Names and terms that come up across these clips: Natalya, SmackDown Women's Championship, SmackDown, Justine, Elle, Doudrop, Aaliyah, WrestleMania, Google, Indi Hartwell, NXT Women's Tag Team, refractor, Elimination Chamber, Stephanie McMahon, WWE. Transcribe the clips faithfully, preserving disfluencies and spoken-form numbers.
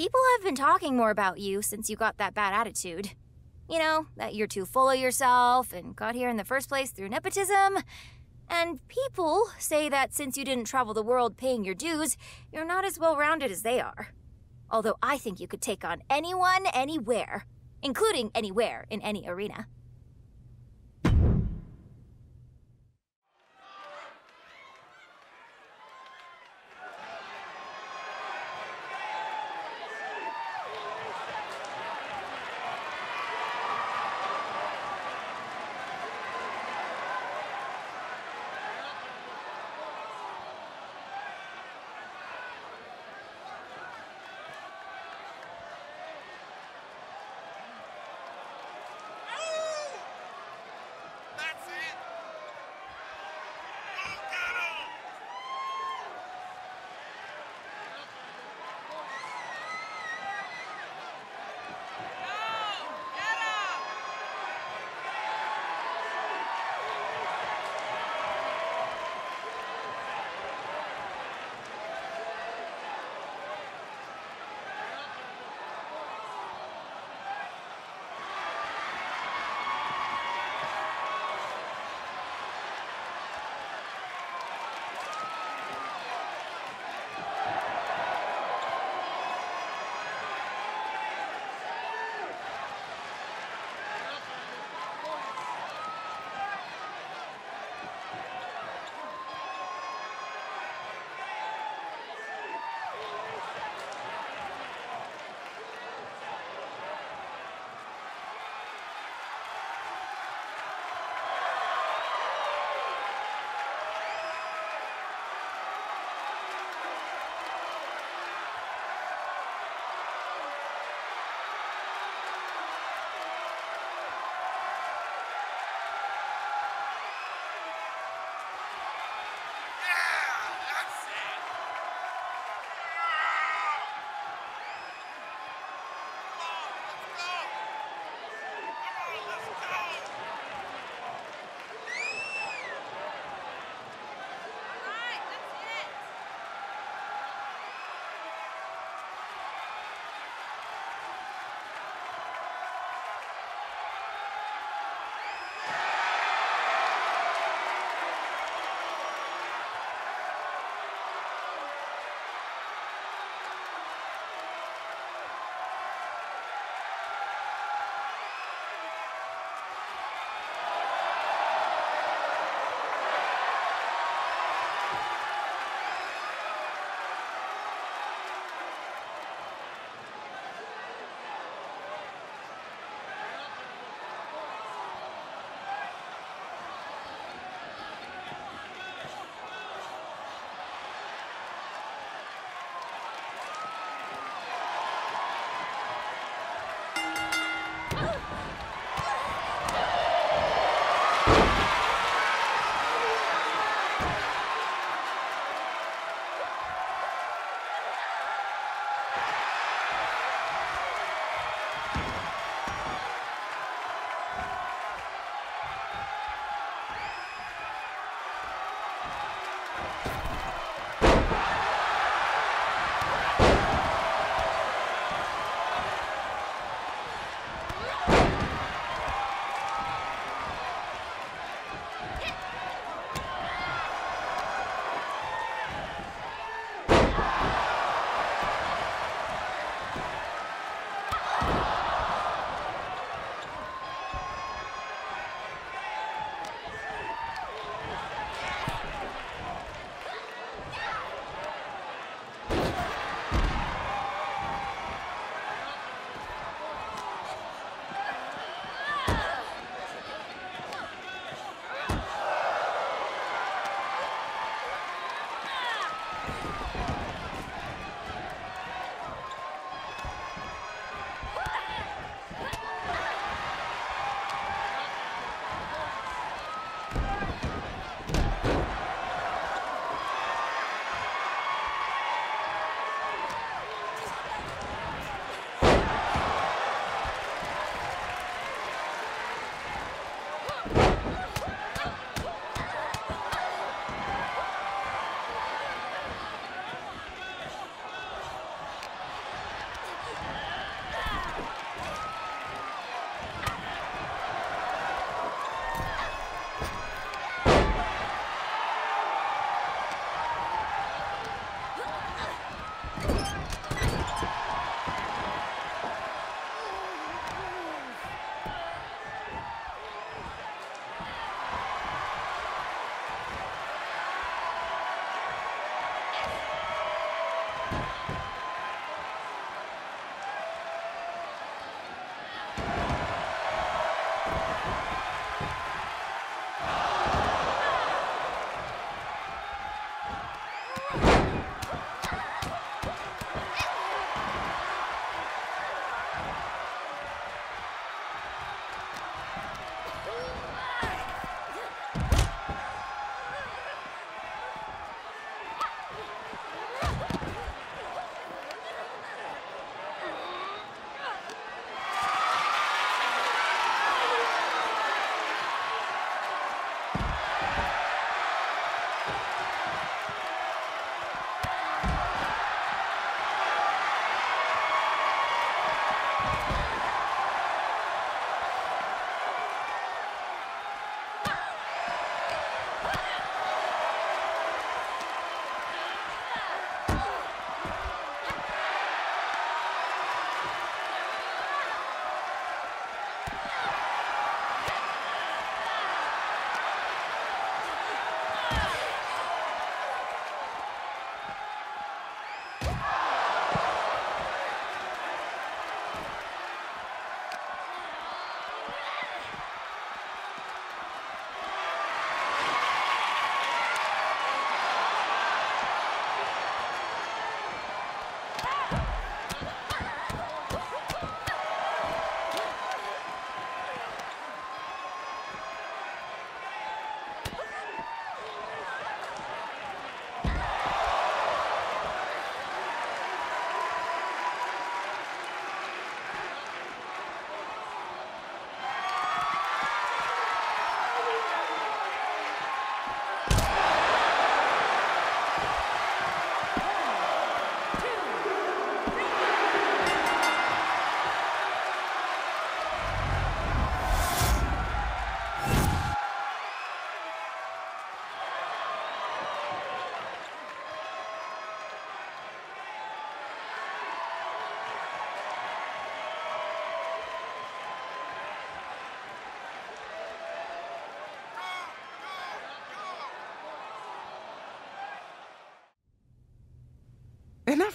People have been talking more about you since you got that bad attitude. You know, that you're too full of yourself and got here in the first place through nepotism. And people say that since you didn't travel the world paying your dues, you're not as well-rounded as they are. Although I think you could take on anyone, anywhere, including anywhere in any arena.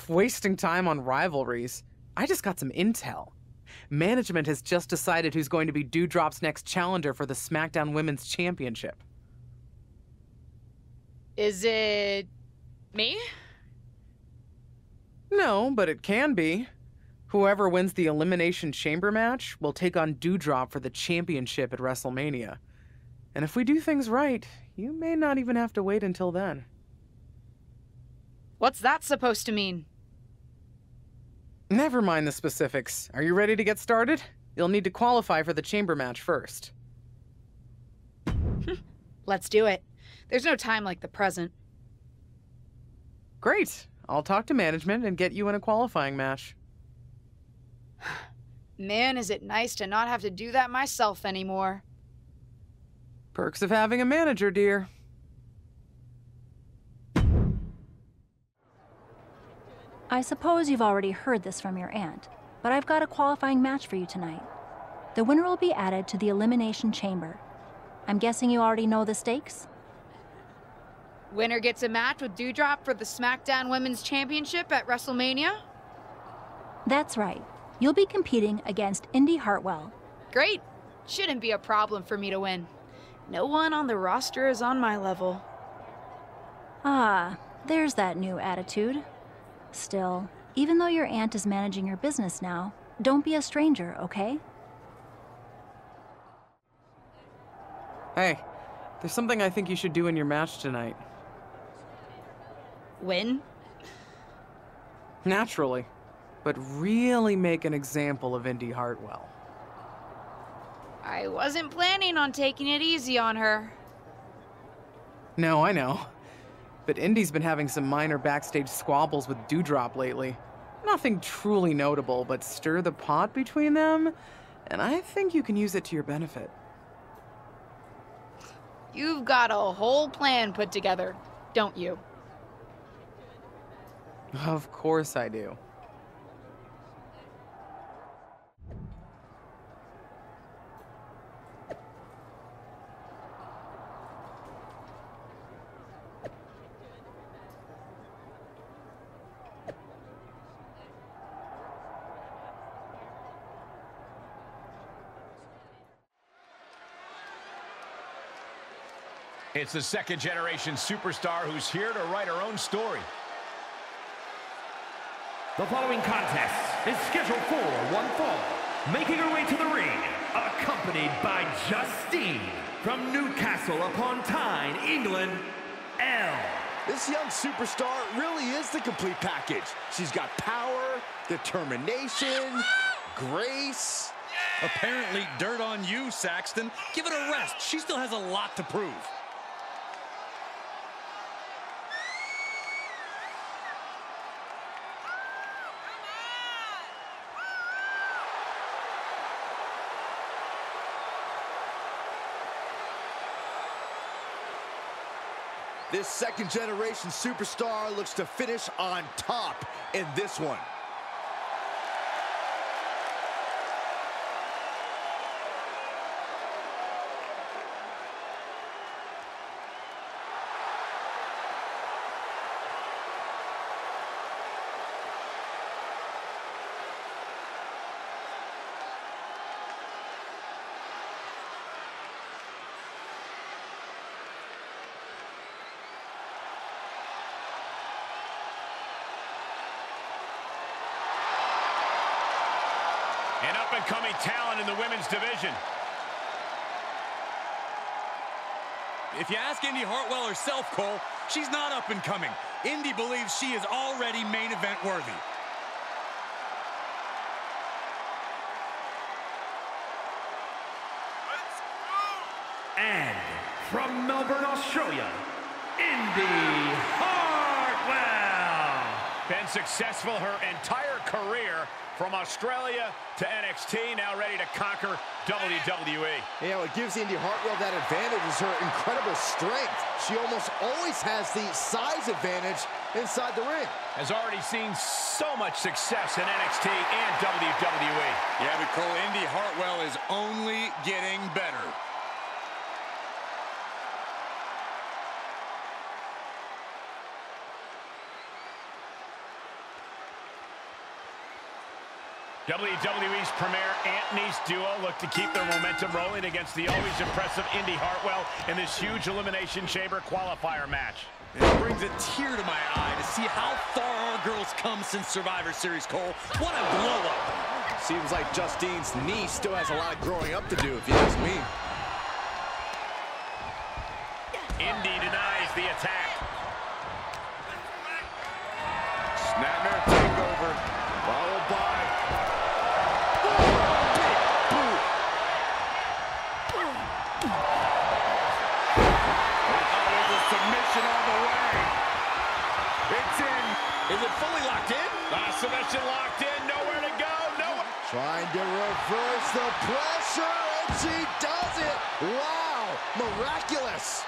enough wasting time on rivalries. I just got some intel. Management has just decided who's going to be Doudrop's next challenger for the SmackDown Women's Championship. Is it me? No, but it can be. Whoever wins the Elimination Chamber match will take on Doudrop for the championship at WrestleMania. And if we do things right, you may not even have to wait until then. What's that supposed to mean? Never mind the specifics. Are you ready to get started? You'll need to qualify for the chamber match first. Let's do it. There's no time like the present. Great. I'll talk to management and get you in a qualifying match. Man, is it nice to not have to do that myself anymore. Perks of having a manager, dear. I suppose you've already heard this from your aunt, but I've got a qualifying match for you tonight. The winner will be added to the Elimination Chamber. I'm guessing you already know the stakes? Winner gets a match with Doudrop for the SmackDown Women's Championship at WrestleMania? That's right. You'll be competing against Indi Hartwell. Great. Shouldn't be a problem for me to win. No one on the roster is on my level. Ah, there's that new attitude. Still, even though your aunt is managing your business now, don't be a stranger, okay? Hey, there's something I think you should do in your match tonight. Win? Naturally, but really make an example of Indi Hartwell. I wasn't planning on taking it easy on her. No, I know. But Indi's been having some minor backstage squabbles with Doudrop lately. Nothing truly notable, but stir the pot between them, and I think you can use it to your benefit. You've got a whole plan put together, don't you? Of course I do. It's the second-generation superstar who's here to write her own story. The following contest is scheduled for one fall. Making her way to the ring, accompanied by Justine from Newcastle upon Tyne, England, Elle. This young superstar really is the complete package. She's got power, determination, grace. Apparently dirt on you, Saxton. Give it a rest. She still has a lot to prove. This second-generation superstar looks to finish on top in this one. An up-and-coming talent in the women's division. If you ask Indi Hartwell herself, Cole, she's not up-and-coming. Indi believes she is already main event worthy. Let's go! And from Melbourne, Australia, Indi Hartwell. Been successful her entire career. From Australia to N X T, now ready to conquer W W E. You know, it gives Indi Hartwell that advantage is her incredible strength. She almost always has the size advantage inside the ring. Has already seen so much success in N X T and W W E. Yeah, but Cole, Indi Hartwell is only getting better. W W E's premier Anthony's duo look to keep their momentum rolling against the always impressive Indi Hartwell in this huge Elimination Chamber qualifier match. It brings a tear to my eye to see how far our girls come since Survivor Series, Cole. What a blow-up. Seems like Justine's knee still has a lot of growing up to do, if you ask me. Indi denies the attack. Snapmare takeover, followed by... Oh, there's a submission on the way. It's in. Is it fully locked in? Last submission locked in, nowhere to go, nowhere. Trying to reverse the pressure, and she does it. Wow, miraculous.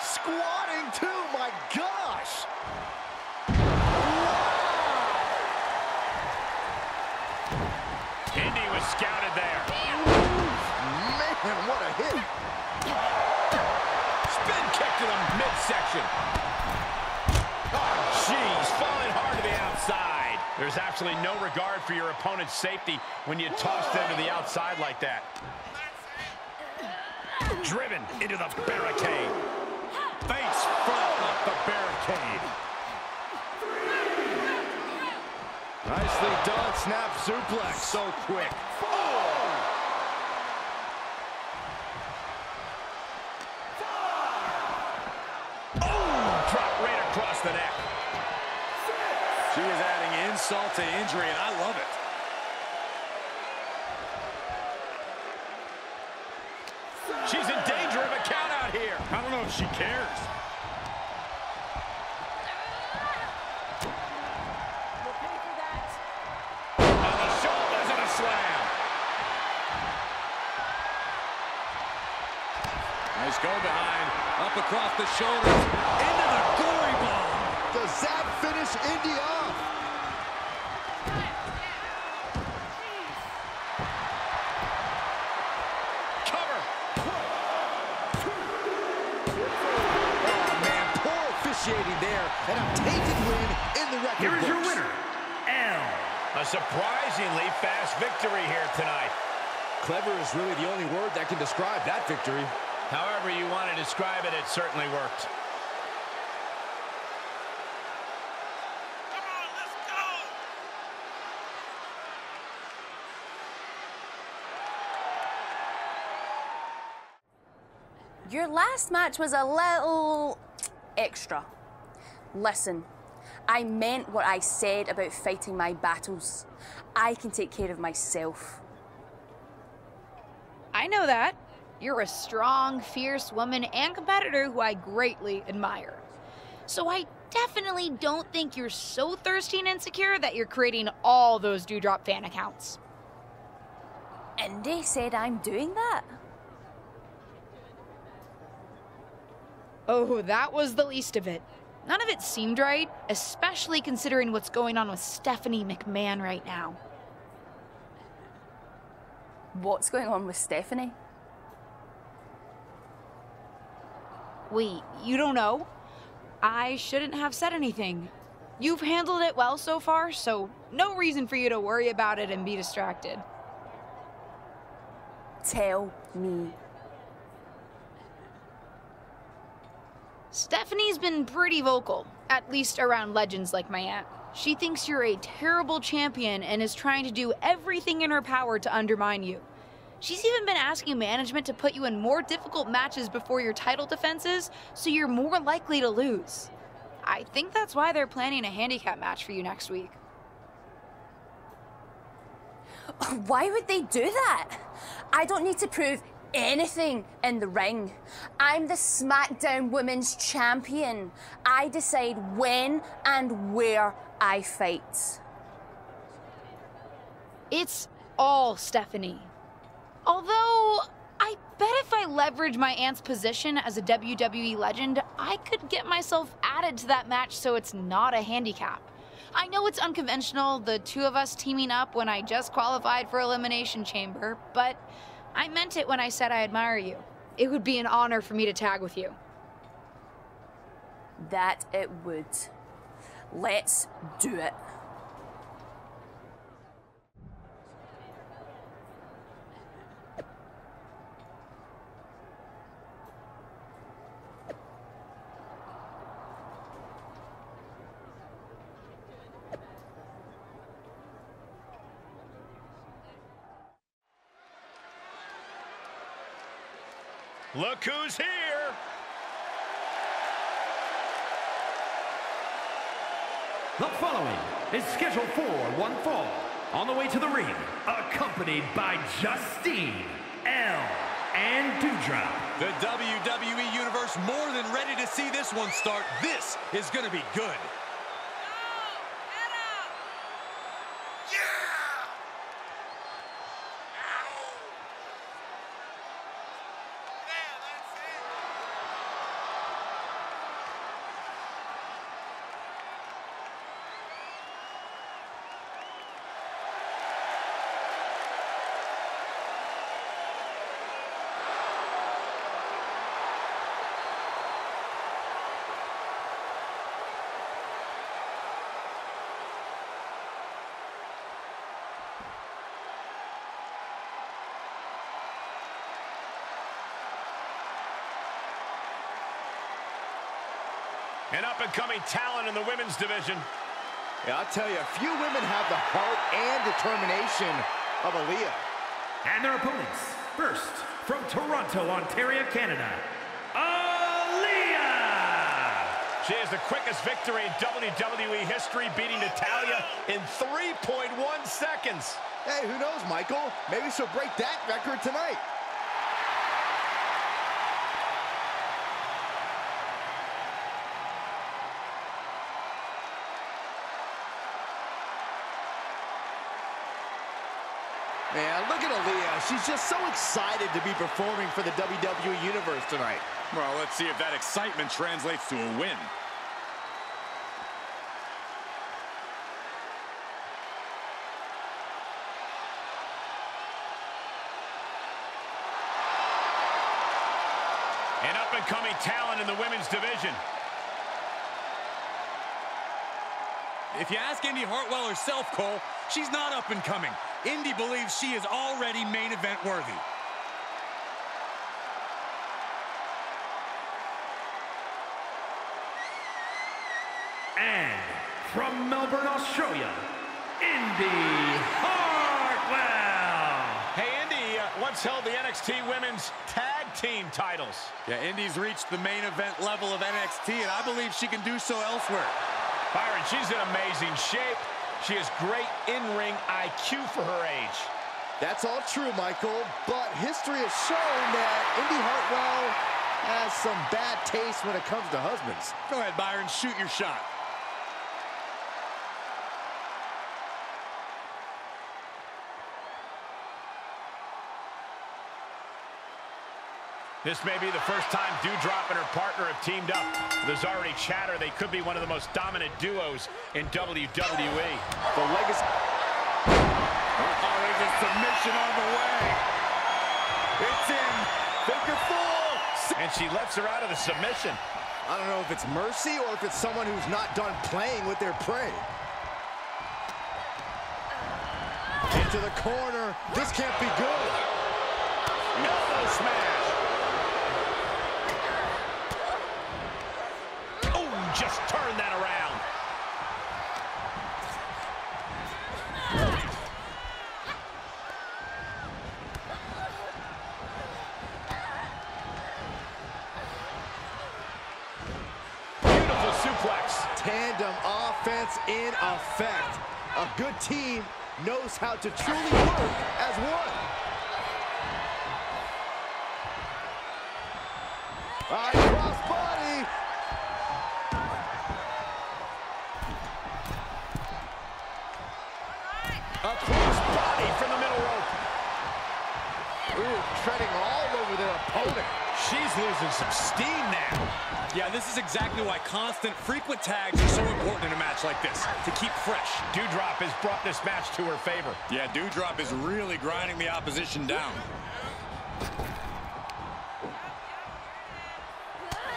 Squatting too, my gosh! Wow! Indi was scouted there. Man, what a hit! Spin kick to the midsection. Oh, jeez, falling hard to the outside. There's absolutely no regard for your opponent's safety when you toss them to the outside like that. Driven into the barricade. Face from the barricade. Nicely done, snap suplex. So quick. Four. Four. Oh, drop right across the neck. Six. She is adding insult to injury, and I love it. She's in danger of a count out here. I don't know if she cares. We'll pay for that. On the shoulders and a slam. Nice go behind. Up across the shoulders. Into the glory ball. Does that finish Indi off? There, and a tainted win in the record. Here is your winner, Elle. A surprisingly fast victory here tonight. Clever is really the only word that can describe that victory. However you want to describe it, it certainly worked. Come on, let's go. Your last match was a little extra. Listen, I meant what I said about fighting my battles. I can take care of myself. I know that. You're a strong, fierce woman and competitor who I greatly admire. So I definitely don't think you're so thirsty and insecure that you're creating all those Doudrop fan accounts. Indi said I'm doing that? Oh, that was the least of it. None of it seemed right, especially considering what's going on with Stephanie McMahon right now. What's going on with Stephanie? Wait, you don't know? I shouldn't have said anything. You've handled it well so far, so no reason for you to worry about it and be distracted. Tell me. Stephanie's been pretty vocal, at least around legends like my aunt. She thinks you're a terrible champion and is trying to do everything in her power to undermine you. She's even been asking management to put you in more difficult matches before your title defenses, so you're more likely to lose. I think that's why they're planning a handicap match for you next week. Why would they do that? I don't need to prove anything in the ring. I'm the SmackDown Women's Champion. I decide when and where I fight. It's all Stephanie. Although, I bet if I leverage my aunt's position as a W W E legend, I could get myself added to that match so it's not a handicap. I know it's unconventional, the two of us teaming up when I just qualified for Elimination Chamber, but I meant it when I said I admire you. It would be an honor for me to tag with you. That it would. Let's do it. Look who's here. The following is scheduled for one fall. On the way to the ring, accompanied by Justine, Elle, and Doudrop. The W W E Universe more than ready to see this one start. This is going to be good. An up-and-coming talent in the women's division. Yeah, I'll tell you, few women have the heart and determination of Aaliyah. And their opponents, first, from Toronto, Ontario, Canada, Aaliyah! She has the quickest victory in W W E history, beating Natalya in three point one seconds. Hey, who knows, Michael? Maybe she'll break that record tonight. Man, look at Aaliyah. She's just so excited to be performing for the W W E Universe tonight. Well, let's see if that excitement translates to a win. An up-and-coming talent in the women's division. If you ask Indi Hartwell herself, Cole, she's not up-and-coming. Indi believes she is already main event worthy. And from Melbourne, Australia, Indi Hartwell. Hey, Indi uh, once held the N X T Women's Tag Team titles. Yeah, Indi's reached the main event level of N X T, and I believe she can do so elsewhere. Byron, she's in amazing shape. She has great in-ring I Q for her age. That's all true, Michael, but history has shown that Indi Hartwell has some bad taste when it comes to husbands. Go ahead, Byron, shoot your shot. This may be the first time Doudrop and her partner have teamed up. There's already chatter they could be one of the most dominant duos in W W E. The legacy. Oh, there's a submission on the way. It's in. Figure four. And she lets her out of the submission. I don't know if it's mercy or if it's someone who's not done playing with their prey. Into the corner. This can't be good. Elbow smash. Just turn that around. Beautiful suplex. Tandem offense in effect. A good team knows how to truly work as one. All right, cross body. A close body from the middle rope. Ooh, treading all over their opponent. She's losing some steam now. Yeah, this is exactly why constant, frequent tags are so important in a match like this, to keep fresh. Doudrop has brought this match to her favor. Yeah, Doudrop is really grinding the opposition down.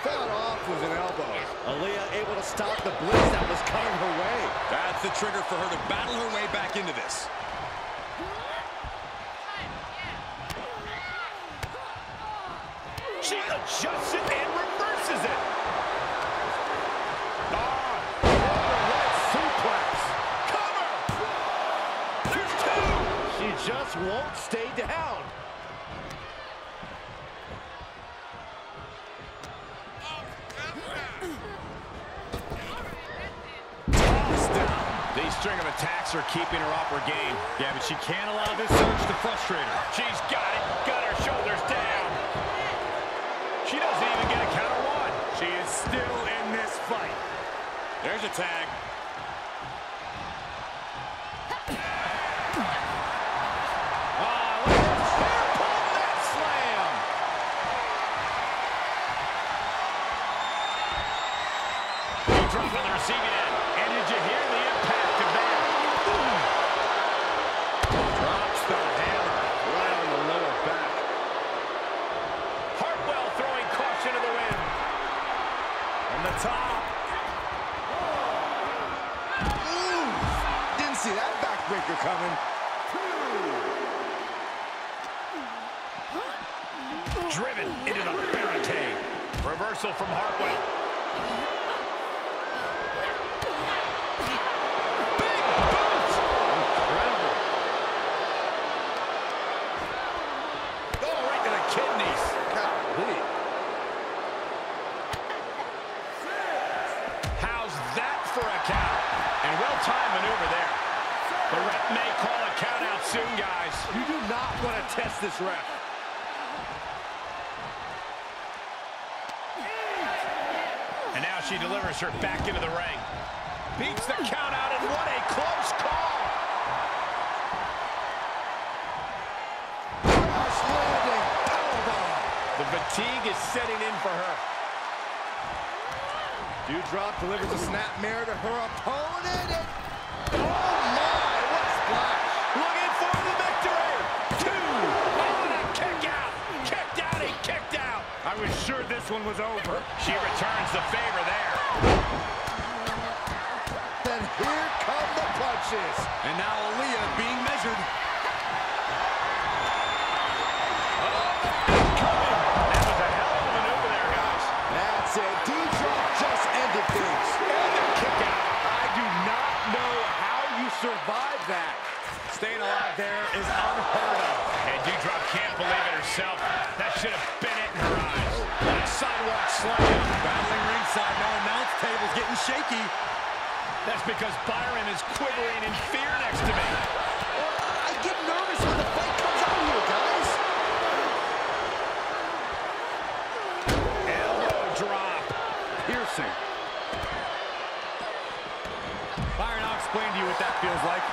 Fell off with an elbow. Aaliyah able to stop the blitz that was coming her way. That's the trigger for her to battle her way back into this. She adjusts it and reverses it. Ah, oh, right suplex. Cover. There's two. She just won't stay down. Toss down. These string of attacks are keeping her off her game. Yeah, but she can't allow this surge to frustrate her. She's got it. Got her shoulders down. She doesn't even get a counter one. She is still in this fight. There's a tag. Oh, look at the spear pump, that slam. Doudrop on the receiving end. And did you hear the impact of that? Drops the hammer right on the lower back. Hartwell throwing caution to the wind. On the top. Ooh, didn't see that backbreaker coming. Two. Driven into the barricade. Reversal from Hartwell. Big boot! Incredible. Go right to the kidneys. How's that for a count? And well-timed maneuver there. The ref may call a count out soon, guys. You do not want to test this ref. And now she delivers her back into the ring. Beats the count out, and what a close call! The fatigue is setting in for her. Doudrop delivers a snapmare to her opponent. And oh, my, what a splash. Looking for the victory. Two. Oh, and a kick out. Kicked out and kicked out. I was sure this one was over. She returns the favor there. Then here come the punches. And now Aaliyah being measured. Survive that. Staying alive there is unheard of. And Doudrop can't believe it herself. That should have been it in her eyes. What a sidewalk slam. Battling ringside, now announce table's getting shaky. That's because Byron is quivering in fear next to me. I get nervous when the fight comes out here, guys. Elbow drop. Piercing. Byron, I'll explain to you what that feels like.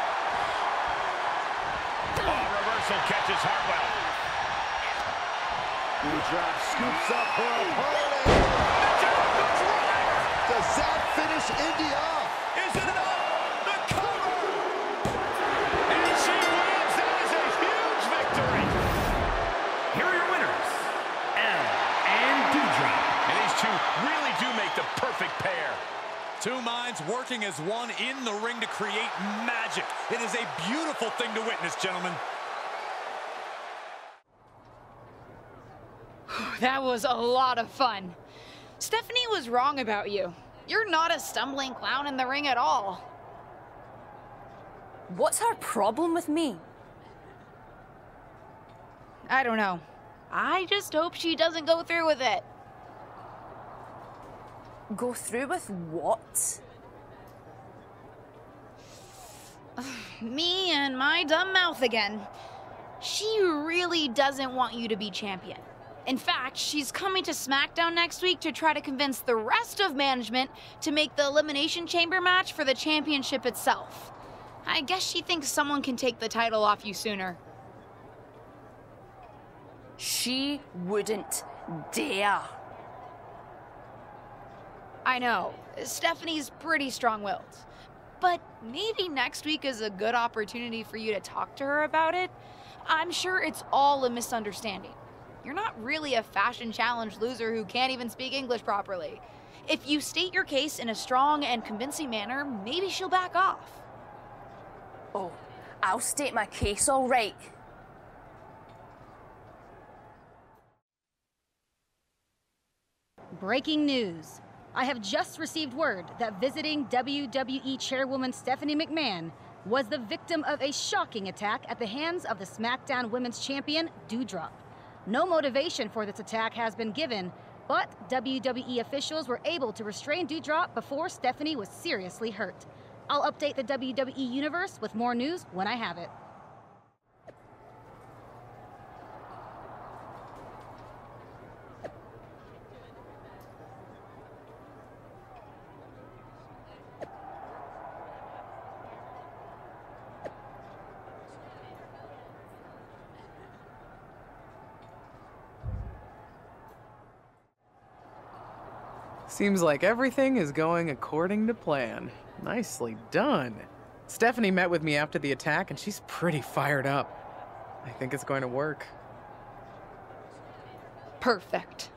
Oh, reversal catches Hartwell. Doudrop scoops up her opponent. Does that finish Indi off? Is it enough? The cover! And she wins. That is a huge victory. Here are your winners, Elle and Doudrop. And these two really do make the perfect pair. Two minds working as one in the ring to create magic. It is a beautiful thing to witness, gentlemen. That was a lot of fun. Stephanie was wrong about you. You're not a stumbling clown in the ring at all. What's her problem with me? I don't know. I just hope she doesn't go through with it. Go through with what? Me and my dumb mouth again. She really doesn't want you to be champion. In fact, she's coming to SmackDown next week to try to convince the rest of management to make the Elimination Chamber match for the championship itself. I guess she thinks someone can take the title off you sooner. She wouldn't dear. I know, Stephanie's pretty strong-willed, but maybe next week is a good opportunity for you to talk to her about it. I'm sure it's all a misunderstanding. You're not really a fashion challenge loser who can't even speak English properly. If you state your case in a strong and convincing manner, maybe she'll back off. Oh, I'll state my case all right. Breaking news. I have just received word that visiting W W E Chairwoman Stephanie McMahon was the victim of a shocking attack at the hands of the SmackDown Women's Champion, Doudrop. No motivation for this attack has been given, but W W E officials were able to restrain Doudrop before Stephanie was seriously hurt. I'll update the W W E Universe with more news when I have it. Seems like everything is going according to plan. Nicely done. Stephanie met with me after the attack, and she's pretty fired up. I think it's going to work. Perfect.